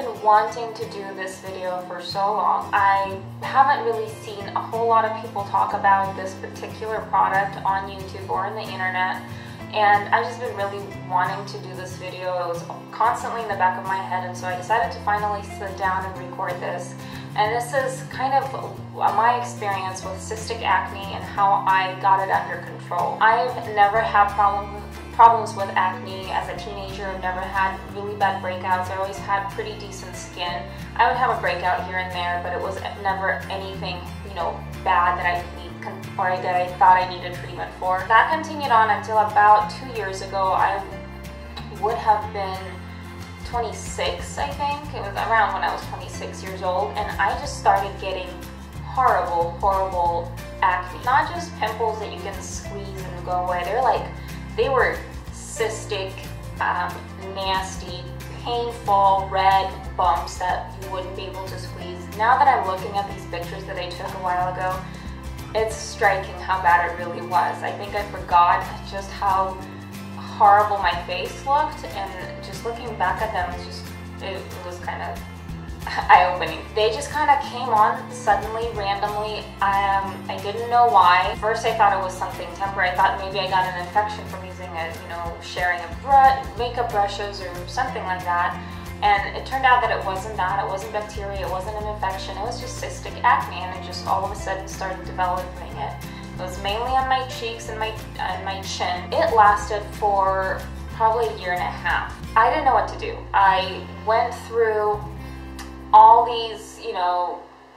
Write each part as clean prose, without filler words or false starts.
been wanting to do this video for so long. I haven't really seen a whole lot of people talk about this particular product on YouTube or on the internet, and I've just been really wanting to do this video. It was constantly in the back of my head, and so I decided to finally sit down and record this. And this is kind of my experience with cystic acne and how I got it under control. I've never had problems with acne as a teenager. I've never had really bad breakouts. I always had pretty decent skin. I would have a breakout here and there, but it was never anything, you know, bad that I thought I needed treatment for. That continued on until about 2 years ago. I would have been 26, I think. It was around when I was 26 years old, and I just started getting horrible, horrible acne. Not just pimples that you can squeeze and go away. They were cystic, nasty, painful, red bumps that you wouldn't be able to squeeze. Now that I'm looking at these pictures that I took a while ago, it's striking how bad it really was. I think I forgot just how horrible my face looked, and just looking back at them, it was kind of eye-opening. They just kind of came on suddenly, randomly. I didn't know why. First, I thought it was something temporary. I thought maybe I got an infection from using a, sharing of makeup brushes or something like that. And it turned out that it wasn't that. It wasn't bacteria. It wasn't an infection. It was just cystic acne, and it just all of a sudden started developing it. It was mainly on my cheeks and my chin. It lasted for probably a year and a half. I didn't know what to do. I went through all these,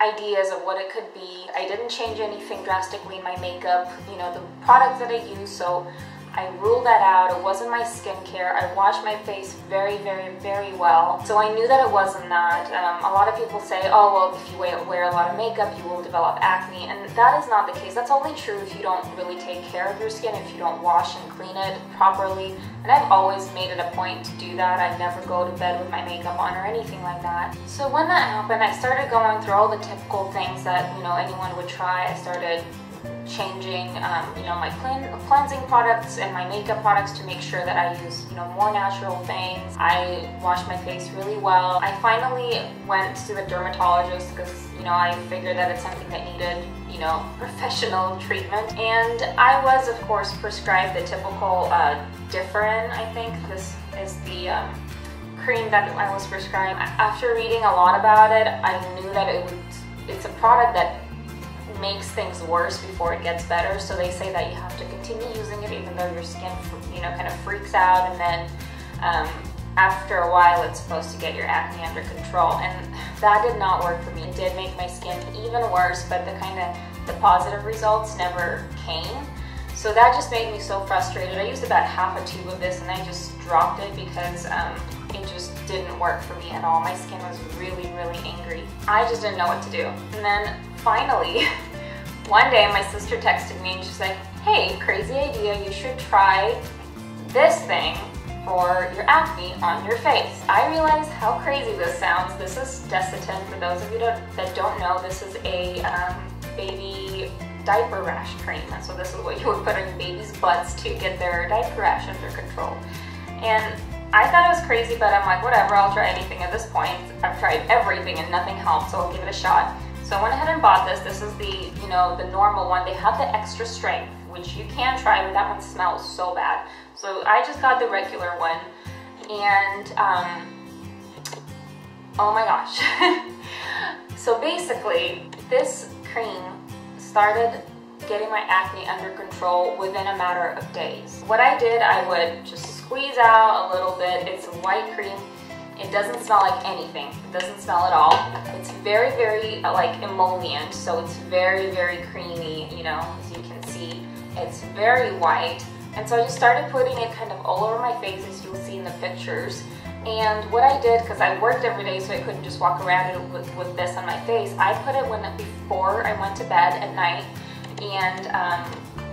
ideas of what it could be. I didn't change anything drastically in my makeup, the products that I use, so I ruled that out. It wasn't my skincare. I washed my face very, very, very well. So I knew that it wasn't that. A lot of people say, oh, well, if you wear a lot of makeup, you will develop acne. And that is not the case. That's only true if you don't really take care of your skin, if you don't wash and clean it properly. And I've always made it a point to do that. I never go to bed with my makeup on or anything like that. So when that happened, I started going through all the typical things that, anyone would try. I started changing, my cleansing products and my makeup products to make sure that I use, more natural things. I wash my face really well. I finally went to the dermatologist because, I figured that it's something that needed, professional treatment. And I was, of course, prescribed the typical Differin, I think. This is the cream that I was prescribed. After reading a lot about it, I knew that it's a product that makes things worse before it gets better, so they say that you have to continue using it even though your skin kind of freaks out, and then after a while it's supposed to get your acne under control, and that did not work for me. It did make my skin even worse, but the positive results never came, so that just made me so frustrated. I used about half a tube of this and I just dropped it because it just didn't work for me at all. My skin was really, really angry. I just didn't know what to do. And then finally, one day my sister texted me and she's like, hey, crazy idea, you should try this thing for your acne on your face. I realized how crazy this sounds. This is Desitin. For those of you that don't know, this is a baby diaper rash cream. And so this is what you would put on your baby's butts to get their diaper rash under control. And I thought it was crazy, but I'm like, whatever, I'll try anything at this point. I've tried everything and nothing helped, so I'll give it a shot. So I went ahead and bought this. This is the, the normal one. They have the extra strength, which you can try, but that one smells so bad. So I just got the regular one, and oh my gosh. So basically, this cream started getting my acne under control within a matter of days. What I did, I would just squeeze out a little bit. It's a white cream. It doesn't smell like anything. It doesn't smell at all. It's very, very emollient, so it's very, very creamy, as you can see. It's very white. And so I just started putting it kind of all over my face, as you'll see in the pictures. And what I did, because I worked every day so I couldn't just walk around with this on my face, I put it before I went to bed at night, and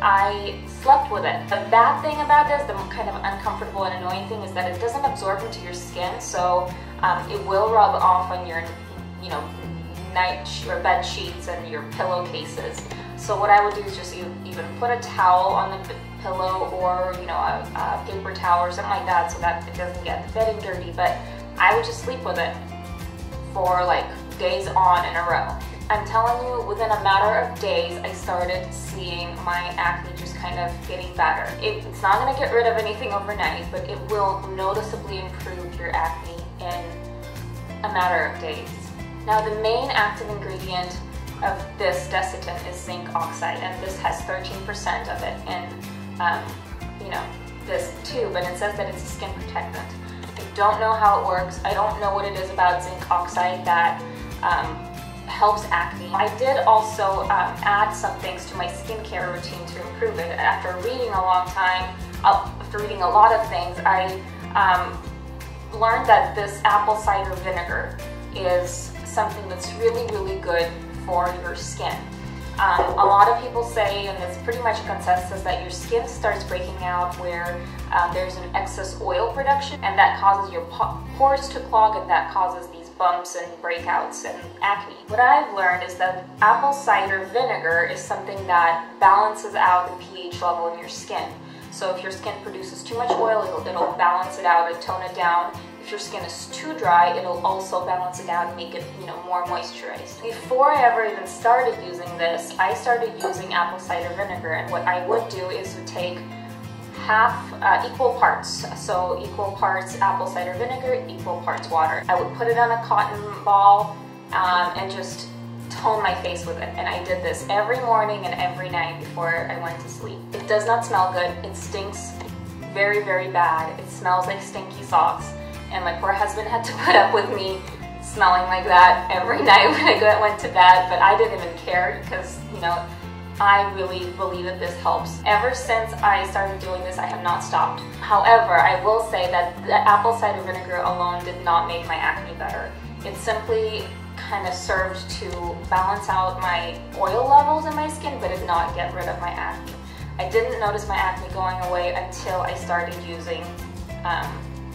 I slept with it. The bad thing about this, the kind of uncomfortable and annoying thing, is that it doesn't absorb into your skin, so it will rub off on your, bed sheets and your pillowcases. So what I would do is just even put a towel on the pillow, or a paper towel or something like that, so that it doesn't get the bedding dirty. But I would just sleep with it. for like days on in a row. I'm telling you, within a matter of days, I started seeing my acne just kind of getting better. It's not going to get rid of anything overnight, but it will noticeably improve your acne in a matter of days. Now, the main active ingredient of this Desitin is zinc oxide, and this has 13% of it in this tube, and it says that it's a skin protectant. I don't know how it works. I don't know what it is about zinc oxide that helps acne. I did also add some things to my skincare routine to improve it. After reading a long time, after reading a lot of things, I learned that this apple cider vinegar is something that's really, really good for your skin. A lot of people say, and it's pretty much a consensus, that your skin starts breaking out where there's an excess oil production, and that causes your pores to clog, and that causes these bumps and breakouts and acne. What I've learned is that apple cider vinegar is something that balances out the pH level in your skin. So if your skin produces too much oil, it'll balance it out and tone it down. If your skin is too dry, it'll also balance it out and make it, you know, more moisturized. Before I ever even started using this, I started using apple cider vinegar, and what I would do is would take equal parts. So equal parts apple cider vinegar, equal parts water. I would put it on a cotton ball and just tone my face with it. And I did this every morning and every night before I went to sleep. It does not smell good. It stinks very, very bad. It smells like stinky socks. And my poor husband had to put up with me smelling like that every night when I went to bed, but I didn't even care because, you know, I really believe that this helps. Ever since I started doing this, I have not stopped. However, I will say that the apple cider vinegar alone did not make my acne better. It simply kind of served to balance out my oil levels in my skin, but did not get rid of my acne. I didn't notice my acne going away until I started using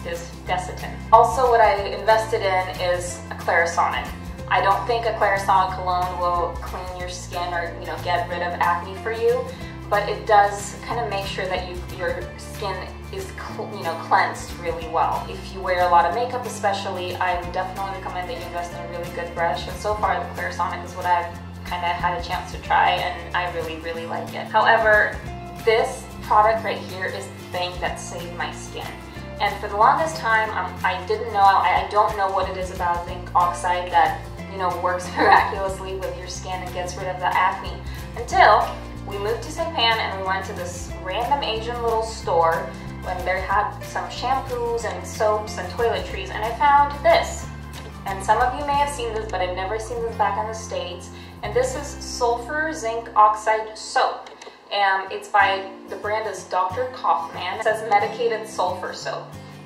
this Desitin. Also, what I invested in is a Clarisonic. I don't think a Clarisonic cologne will clean your skin or, you know, get rid of acne for you, but it does kind of make sure that your skin is, you know, cleansed really well. If you wear a lot of makeup especially, I would definitely recommend that you invest in a really good brush, and so far the Clarisonic is what I've kind of had a chance to try, and I really, really like it. However, this product right here is the thing that saved my skin. And for the longest time, I didn't know, I don't know what it is about zinc oxide that, you know, works miraculously with your skin and gets rid of the acne, until we moved to Saipan and we went to this random Asian little store when they had some shampoos and soaps and toiletries, and I found this. And some of you may have seen this, but I've never seen this back in the States. And this is sulfur zinc oxide soap. It's by, the brand is Dr. Kaufman. It says medicated sulfur soap.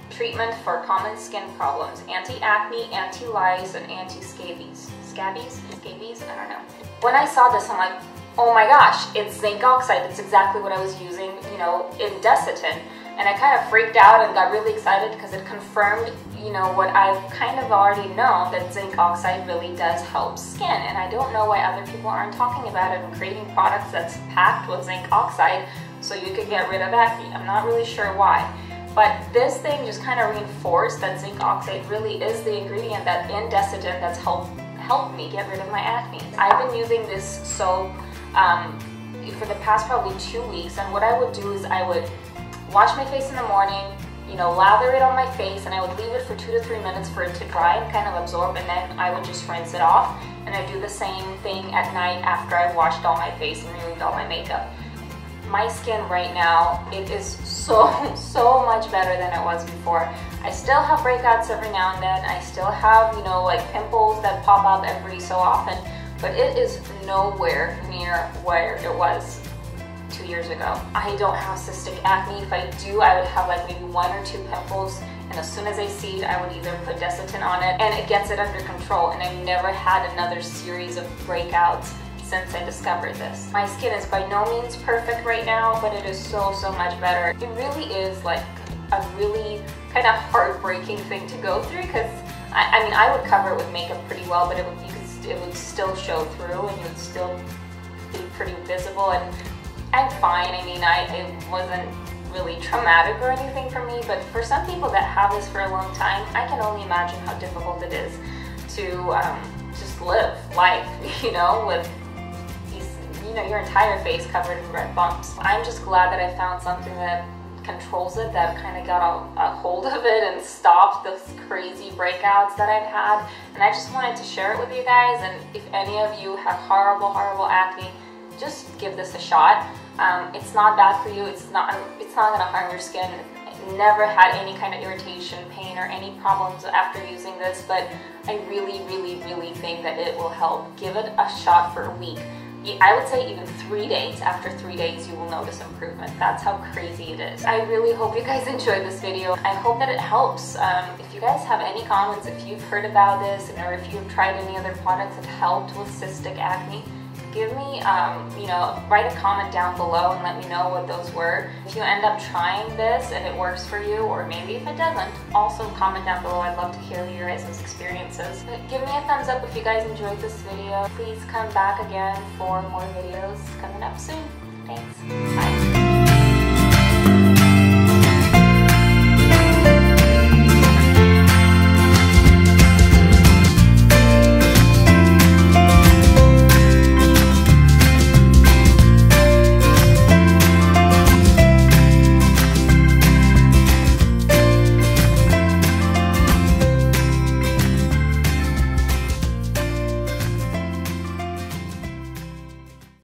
Treatment for common skin problems. Anti-acne, anti-lice, and anti-scabies. Scabies? Scabies? I don't know. When I saw this, I'm like, oh my gosh, it's zinc oxide. It's exactly what I was using, you know, in Desitin. And I kind of freaked out and got really excited because it confirmed, you know, what I've kind of already known, that zinc oxide really does help skin. And I don't know why other people aren't talking about it and creating products that's packed with zinc oxide so you could get rid of acne. I'm not really sure why. But this thing just kind of reinforced that zinc oxide really is the ingredient that in Desitin that's helped me get rid of my acne. I've been using this soap for the past probably 2 weeks, and what I would do is I would wash my face in the morning, you know, lather it on my face, and I would leave it for 2 to 3 minutes for it to dry and kind of absorb, and then I would just rinse it off. And I do the same thing at night after I've washed all my face and removed all my makeup. My skin right now, it is so much better than it was before. I still have breakouts every now and then. I still have, you know, like pimples that pop up every so often, but it is nowhere near where it was 2 years ago. I don't have cystic acne. If I do, I would have like maybe 1 or 2 pimples, and as soon as I see it, I would either put Desitin on it, and it gets it under control, and I've never had another series of breakouts since I discovered this. My skin is by no means perfect right now, but it is so much better. It really is like a really kind of heartbreaking thing to go through, because I mean, I would cover it with makeup pretty well, but it would still show through, and it would still be pretty visible. And I'm fine. I mean, it wasn't really traumatic or anything for me, but for some people that have this for a long time, I can only imagine how difficult it is. to just live life, you know, with these, you know, your entire face covered in red bumps. I'm just glad that I found something that controls it, that kind of got a hold of it and stopped those crazy breakouts that I've had. And I just wanted to share it with you guys, and if any of you have horrible acne, just give this a shot. It's not bad for you, it's not gonna harm your skin. Never had any kind of irritation, pain, or any problems after using this, but I really think that it will help. Give it a shot for a week. I would say even 3 days. After 3 days, you will notice improvement. That's how crazy it is. I really hope you guys enjoyed this video. I hope that it helps. If you guys have any comments, if you've heard about this, or if you've tried any other products that helped with cystic acne, give me, you know, write a comment down below and let me know what those were. If you end up trying this and it works for you, or maybe if it doesn't, also comment down below. I'd love to hear your guys' experiences. But give me a thumbs up if you guys enjoyed this video. Please come back again for more videos coming up soon. Thanks. Bye.